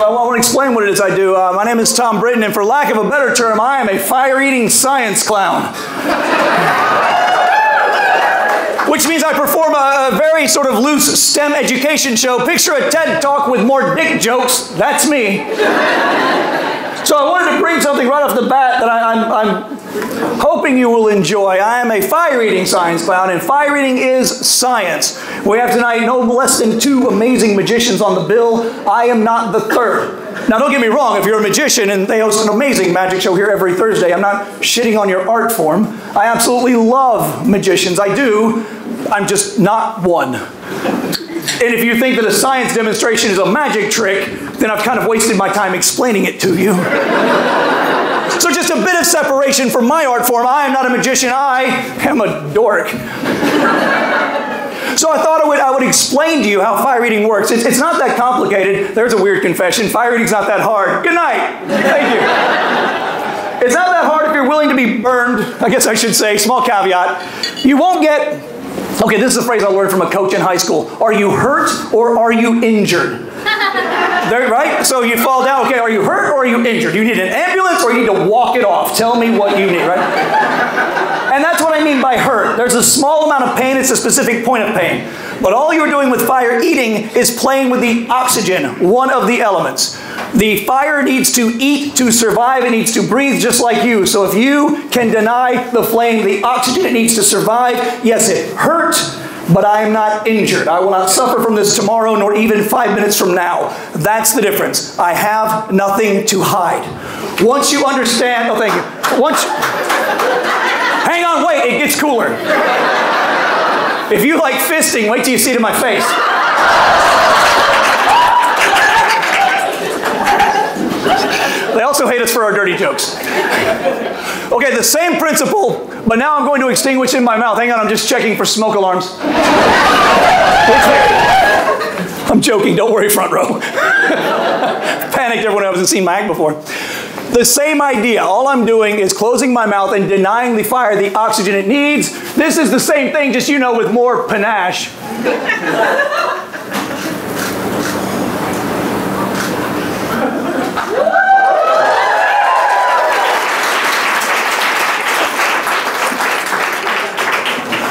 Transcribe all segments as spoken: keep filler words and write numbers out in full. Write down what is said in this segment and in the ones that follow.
I want to explain what it is I do. Uh, my name is Tom Britton, and for lack of a better term, I am a fire-eating science clown. Which means I perform a, a very sort of loose STEM education show. Picture a TED Talk with more dick jokes. That's me. So I wanted to bring something right off the bat that I, I'm, I'm hoping you will enjoy. I am a fire-eating science clown, and fire-eating is science. We have tonight no less than two amazing magicians on the bill. I am not the third. Now, don't get me wrong. If you're a magician, and they host an amazing magic show here every Thursday, I'm not shitting on your art form. I absolutely love magicians. I do. I'm just not one. And if you think that a science demonstration is a magic trick, then I've kind of wasted my time explaining it to you. So just a bit of separation from my art form. I am not a magician. I am a dork. So I thought I would, I would explain to you how fire eating works. It's, it's not that complicated. There's a weird confession. Fire eating's not that hard. Good night. Thank you. It's not that hard if you're willing to be burned. I guess I should say, small caveat. You won't get, okay, this is a phrase I learned from a coach in high school. Are you hurt or are you injured? There, right? So you fall down, okay, are you hurt or are you injured? You need an ambulance or you need to walk it off? Tell me what you need, right? And that's what I mean by hurt. There's a small amount of pain, it's a specific point of pain. But all you're doing with fire eating is playing with the oxygen, one of the elements. The fire needs to eat to survive, it needs to breathe just like you. So if you can deny the flame the oxygen it needs to survive, yes, it hurt. But I am not injured. I will not suffer from this tomorrow, nor even five minutes from now. That's the difference. I have nothing to hide. Once you understand, oh, thank you. Once, you, hang on, wait, it gets cooler. If you like fisting, wait till you see it in my face. They also hate us for our dirty jokes. Okay, the same principle, but now I'm going to extinguish in my mouth. Hang on, I'm just checking for smoke alarms. I'm joking, don't worry, front row. Panicked everyone who hasn't seen my act before. The same idea, all I'm doing is closing my mouth and denying the fire the oxygen it needs. This is the same thing, just, you know, with more panache.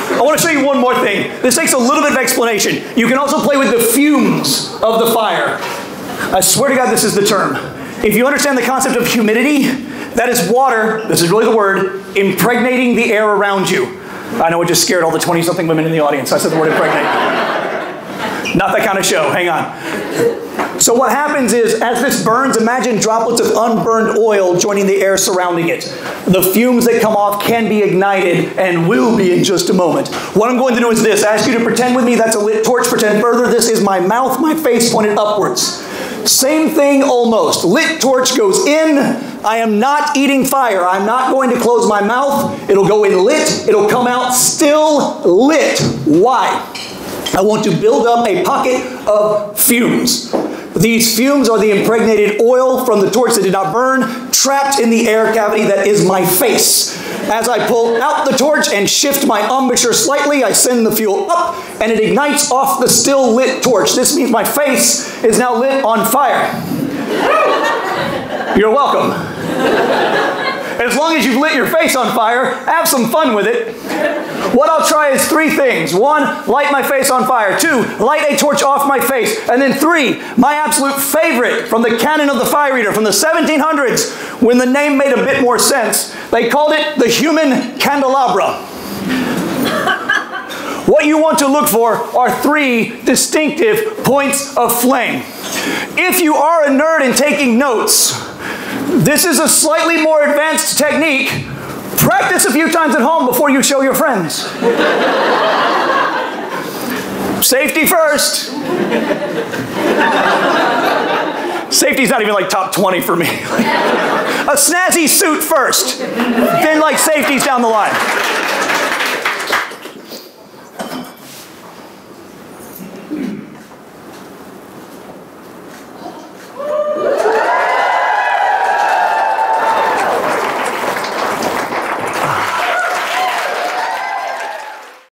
I want to show you one more thing. This takes a little bit of explanation. You can also play with the fumes of the fire. I swear to God, this is the term. If you understand the concept of humidity, that is water, this is really the word, impregnating the air around you. I know it just scared all the twenty-something women in the audience. I said the word impregnate. Not that kind of show. Hang on. So what happens is, as this burns, imagine droplets of unburned oil joining the air surrounding it. The fumes that come off can be ignited and will be in just a moment. What I'm going to do is this. I ask you to pretend with me that's a lit torch. Pretend further. This is my mouth, my face pointed upwards. Same thing almost. Lit torch goes in. I am not eating fire. I'm not going to close my mouth. It'll go in lit. It'll come out still lit. Why? I want to build up a pocket of fumes. These fumes are the impregnated oil from the torch that did not burn, trapped in the air cavity that is my face. As I pull out the torch and shift my embouchure slightly, I send the fuel up, and it ignites off the still lit torch. This means my face is now lit on fire. You're welcome. As long as you've lit your face on fire, have some fun with it. What I'll try is three things. One, light my face on fire. Two, light a torch off my face. And then three, my absolute favorite from the canon of the fire eater from the seventeen hundreds, when the name made a bit more sense, they called it the human candelabra. What you want to look for are three distinctive points of flame. If you are a nerd and taking notes, this is a slightly more advanced technique. Practice a few times at home before you show your friends. Safety first. Safety's not even like top twenty for me. A snazzy suit first. Then like safety's down the line.